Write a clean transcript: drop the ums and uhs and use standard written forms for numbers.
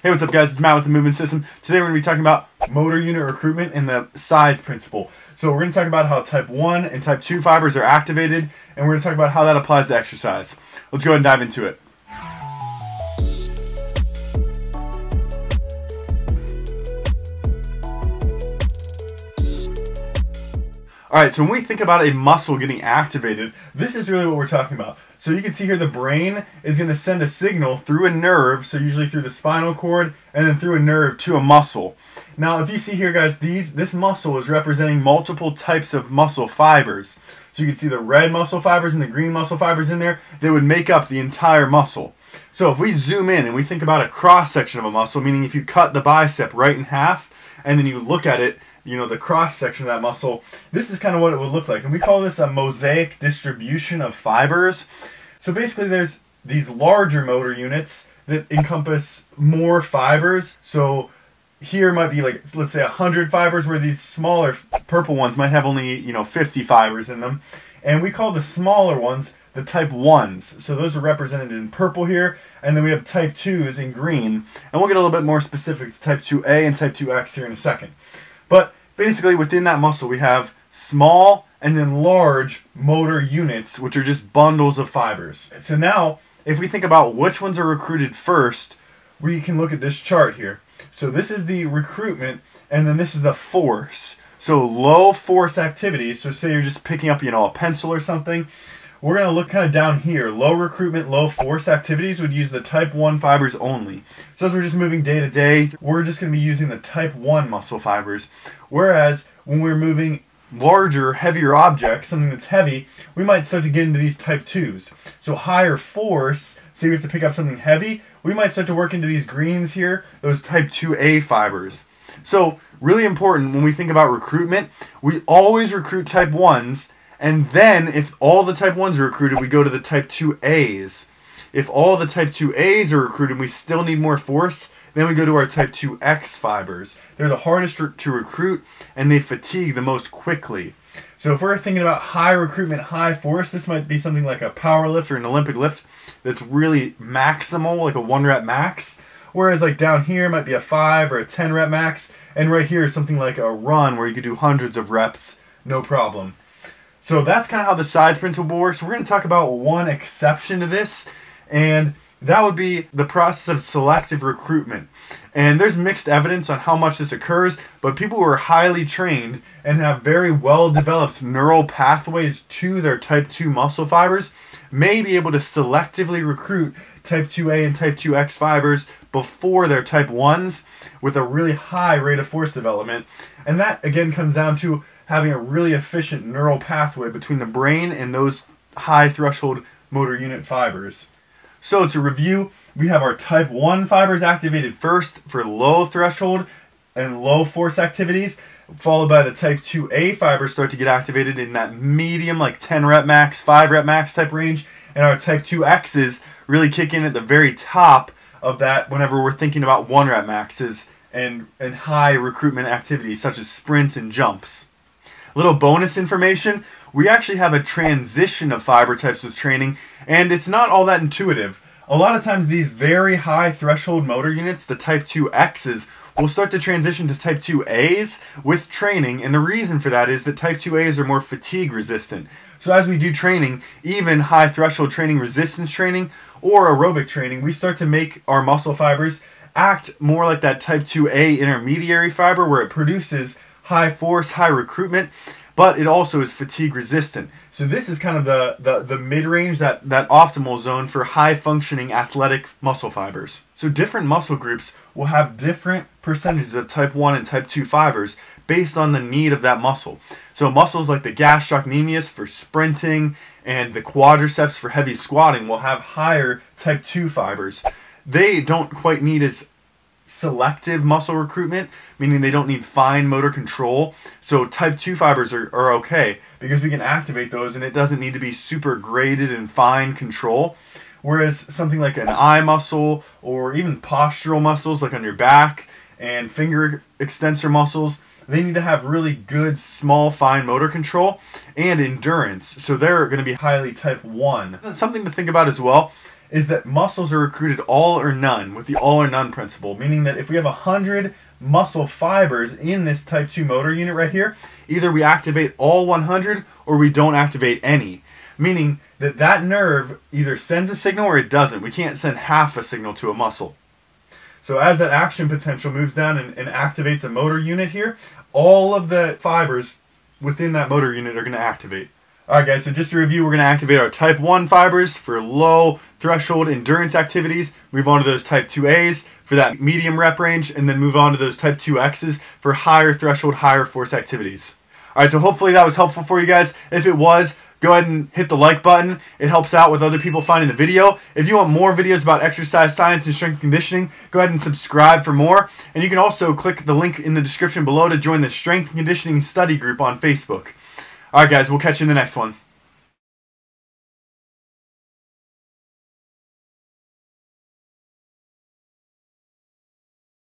Hey, what's up guys, it's Matt with The Movement System. Today we're going to be talking about motor unit recruitment and the size principle. So we're going to talk about how type 1 and type 2 fibers are activated, and we're going to talk about how that applies to exercise. Let's go ahead and dive into it. Alright, so when we think about a muscle getting activated, this is really what we're talking about. So you can see here the brain is going to send a signal through a nerve, so usually through the spinal cord, and then through a nerve to a muscle. Now if you see here guys, this muscle is representing multiple types of muscle fibers. So you can see the red muscle fibers and the green muscle fibers in there, they would make up the entire muscle. So if we zoom in and we think about a cross section of a muscle, meaning if you cut the bicep right in half, and then you look at it, you know, the cross section of that muscle, this is kind of what it would look like. And we call this a mosaic distribution of fibers. So basically there's these larger motor units that encompass more fibers. So here might be like, let's say 100 fibers, where these smaller purple ones might have only, you know, 50 fibers in them. And we call the smaller ones the type 1s. So those are represented in purple here. And then we have type 2s in green. And we'll get a little bit more specific to type 2A and type 2X here in a second. But basically within that muscle we have small and then large motor units, which are just bundles of fibers. So now if we think about which ones are recruited first, we can look at this chart here. So this is the recruitment, and then this is the force. So low force activities, so say you're just picking up, you know, a pencil or something, we're going to look kind of down here. Low recruitment, low force activities would use the type 1 fibers only. So as we're just moving day to day, we're just going to be using the type 1 muscle fibers. Whereas when we're moving larger, heavier objects, something that's heavy, we might start to get into these type 2s. So higher force, say we have to pick up something heavy, we might start to work into these greens here, those type 2A fibers. So really important when we think about recruitment, we always recruit type 1s. And then, if all the type 1s are recruited, we go to the type 2As. If all the type 2As are recruited and we still need more force, then we go to our type 2X fibers. They're the hardest to recruit, and they fatigue the most quickly. So if we're thinking about high recruitment, high force, this might be something like a power lift or an Olympic lift that's really maximal, like a 1-rep max. Whereas like down here might be a 5 or a 10-rep max. And right here is something like a run where you could do hundreds of reps, no problem. So that's kind of how the size principle works. We're going to talk about one exception to this, and that would be the process of selective recruitment. And there's mixed evidence on how much this occurs, but people who are highly trained and have very well-developed neural pathways to their type 2 muscle fibers may be able to selectively recruit type 2A and type 2X fibers before their type 1s with a really high rate of force development. And that, again, comes down to having a really efficient neural pathway between the brain and those high threshold motor unit fibers. So to review, we have our type 1 fibers activated first for low threshold and low force activities, followed by the type 2A fibers start to get activated in that medium, like 10 rep max, 5 rep max type range, and our type 2Xs really kick in at the very top of that whenever we're thinking about 1 rep maxes and high recruitment activities such as sprints and jumps. Little bonus information, we actually have a transition of fiber types with training, and it's not all that intuitive. A lot of times these very high threshold motor units, the type 2Xs, will start to transition to type 2As with training, and the reason for that is that type 2As are more fatigue resistant. So as we do training, even high threshold training, resistance training, or aerobic training, we start to make our muscle fibers act more like that type 2A intermediary fiber where it produces high force, high recruitment, but it also is fatigue resistant. So this is kind of the mid-range, that optimal zone for high functioning athletic muscle fibers. So different muscle groups will have different percentages of type 1 and type 2 fibers based on the need of that muscle. So muscles like the gastrocnemius for sprinting and the quadriceps for heavy squatting will have higher type 2 fibers. They don't quite need as selective muscle recruitment, meaning they don't need fine motor control. So type 2 fibers are okay because we can activate those and it doesn't need to be super graded and fine control. Whereas something like an eye muscle or even postural muscles like on your back and finger extensor muscles, they need to have really good small fine motor control and endurance. So they're going to be highly type 1. Something to think about as well is that muscles are recruited all or none with the all or none principle, meaning that if we have 100 muscle fibers in this type 2 motor unit right here, either we activate all 100 or we don't activate any, meaning that that nerve either sends a signal or it doesn't. We can't send half a signal to a muscle. So as that action potential moves down and activates a motor unit here, all of the fibers within that motor unit are going to activate. Alright guys, so just to review, we're going to activate our type 1 fibers for low threshold endurance activities, move on to those type 2As for that medium rep range, and then move on to those type 2Xs for higher threshold, higher force activities. Alright, so hopefully that was helpful for you guys. If it was, go ahead and hit the like button. It helps out with other people finding the video. If you want more videos about exercise science and strength and conditioning, go ahead and subscribe for more. And you can also click the link in the description below to join the Strength and Conditioning Study Group on Facebook. Alright guys, we'll catch you in the next one.